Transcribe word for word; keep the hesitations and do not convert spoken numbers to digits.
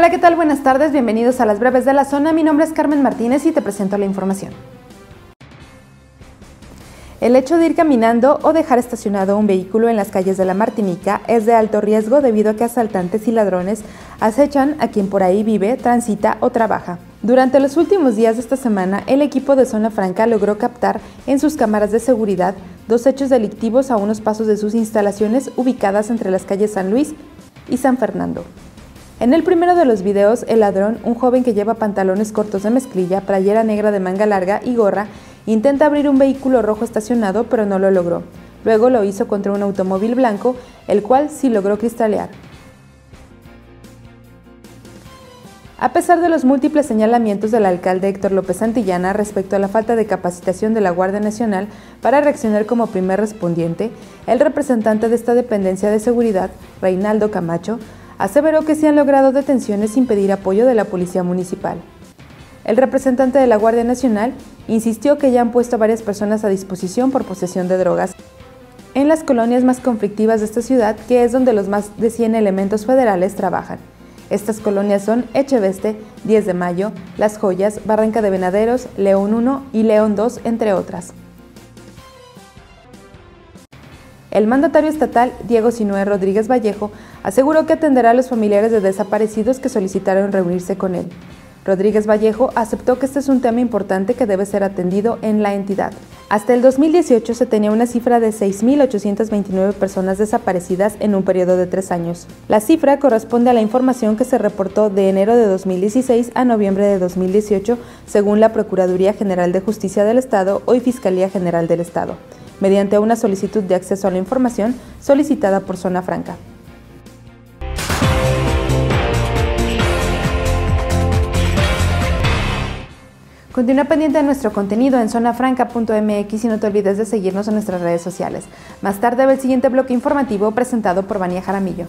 Hola, ¿qué tal? Buenas tardes, bienvenidos a las breves de la zona. Mi nombre es Carmen Martínez y te presento la información. El hecho de ir caminando o dejar estacionado un vehículo en las calles de La Martinica es de alto riesgo debido a que asaltantes y ladrones acechan a quien por ahí vive, transita o trabaja. Durante los últimos días de esta semana, el equipo de Zona Franca logró captar en sus cámaras de seguridad dos hechos delictivos a unos pasos de sus instalaciones ubicadas entre las calles San Luis y San Fernando. En el primero de los videos, el ladrón, un joven que lleva pantalones cortos de mezclilla, playera negra de manga larga y gorra, intenta abrir un vehículo rojo estacionado pero no lo logró. Luego lo hizo contra un automóvil blanco, el cual sí logró cristalear. A pesar de los múltiples señalamientos del alcalde Héctor López Santillana respecto a la falta de capacitación de la Guardia Nacional para reaccionar como primer respondiente, el representante de esta dependencia de seguridad, Reinaldo Camacho, aseveró que se han logrado detenciones sin pedir apoyo de la Policía Municipal. El representante de la Guardia Nacional insistió que ya han puesto a varias personas a disposición por posesión de drogas en las colonias más conflictivas de esta ciudad, que es donde los más de cien elementos federales trabajan. Estas colonias son Echeveste, diez de mayo, Las Joyas, Barranca de Venaderos, León uno y León dos, entre otras. El mandatario estatal, Diego Sinué Rodríguez Vallejo, aseguró que atenderá a los familiares de desaparecidos que solicitaron reunirse con él. Rodríguez Vallejo aceptó que este es un tema importante que debe ser atendido en la entidad. Hasta el dos mil dieciocho se tenía una cifra de seis mil ochocientas veintinueve personas desaparecidas en un periodo de tres años. La cifra corresponde a la información que se reportó de enero de dos mil dieciséis a noviembre de dos mil dieciocho, según la Procuraduría General de Justicia del Estado, hoy Fiscalía General del Estado, mediante una solicitud de acceso a la información solicitada por Zona Franca. Continúa pendiente de nuestro contenido en zona franca punto m x y no te olvides de seguirnos en nuestras redes sociales. Más tarde ve el siguiente bloque informativo presentado por Vanía Jaramillo.